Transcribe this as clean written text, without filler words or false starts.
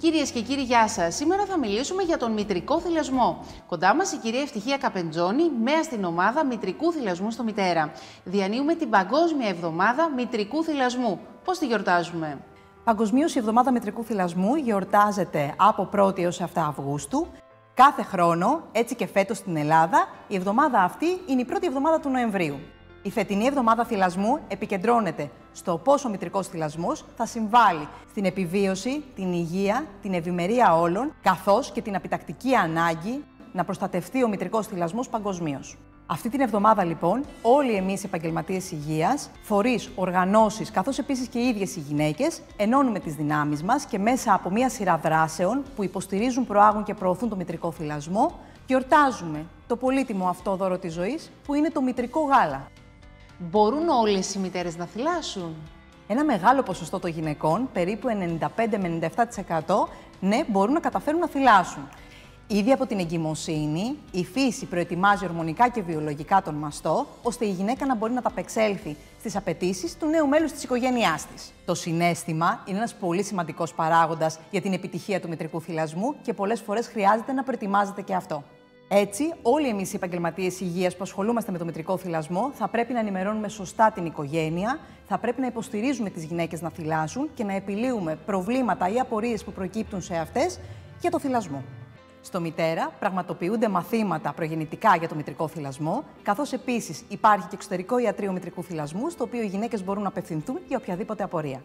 Κυρίες και κύριοι, γεια σας. Σήμερα θα μιλήσουμε για τον μητρικό θυλασμό. Κοντά μας η κυρία Ευτυχία Καπετζώνη, μέα στην ομάδα μητρικού θυλασμού στο Μητέρα. Διανύουμε την Παγκόσμια Εβδομάδα Μητρικού Θυλασμού. Πώς τη γιορτάζουμε? Παγκοσμίως η Εβδομάδα Μητρικού Θυλασμού γιορτάζεται από 1η έως 7 Αυγούστου. Κάθε χρόνο, έτσι και φέτος στην Ελλάδα, η εβδομάδα αυτή είναι η πρώτη εβδομάδα του Νοεμβρίου. Η φετινή εβδομάδα θυλασμού επικεντρώνεται στο πώς ο μητρικός θυλασμός θα συμβάλλει στην επιβίωση, την υγεία, την ευημερία όλων, καθώς και την επιτακτική ανάγκη να προστατευτεί ο μητρικός θυλασμός παγκοσμίως. Αυτή την εβδομάδα, λοιπόν, όλοι εμείς οι επαγγελματίες υγείας, φορείς, οργανώσεις, καθώς επίσης και οι ίδιες οι γυναίκες, ενώνουμε τις δυνάμεις μας και μέσα από μία σειρά δράσεων που υποστηρίζουν, προάγουν και προωθούν το μητρικό θυλασμό, γιορτάζουμε το πολύτιμο αυτό δώρο της ζωής που είναι το μητρικό γάλα. Μπορούν όλες οι μητέρες να θυλάσουν? Ένα μεγάλο ποσοστό των γυναικών, περίπου 95 με 97%, ναι, μπορούν να καταφέρουν να θυλάσουν. Ήδη από την εγκυμοσύνη, η φύση προετοιμάζει ορμονικά και βιολογικά τον μαστό, ώστε η γυναίκα να μπορεί να ταπεξέλθει στις απαιτήσεις του νέου μέλους της οικογένειάς της. Το συναίσθημα είναι ένας πολύ σημαντικός παράγοντας για την επιτυχία του μητρικού θυλασμού και πολλές φορές χρειάζεται να προετοιμάζεται και αυτό. Έτσι, όλοι εμείς οι επαγγελματίες υγείας που ασχολούμαστε με το μητρικό θυλασμό θα πρέπει να ενημερώνουμε σωστά την οικογένεια, θα πρέπει να υποστηρίζουμε τις γυναίκες να θυλάσουν και να επιλύουμε προβλήματα ή απορίες που προκύπτουν σε αυτές για το θυλασμό. Στο Μητέρα πραγματοποιούνται μαθήματα προγεννητικά για το μητρικό θυλασμό, καθώς επίσης υπάρχει και εξωτερικό ιατρείο μητρικού θυλασμού, στο οποίο οι γυναίκες μπορούν να απευθυνθούν για οποιαδήποτε απορία.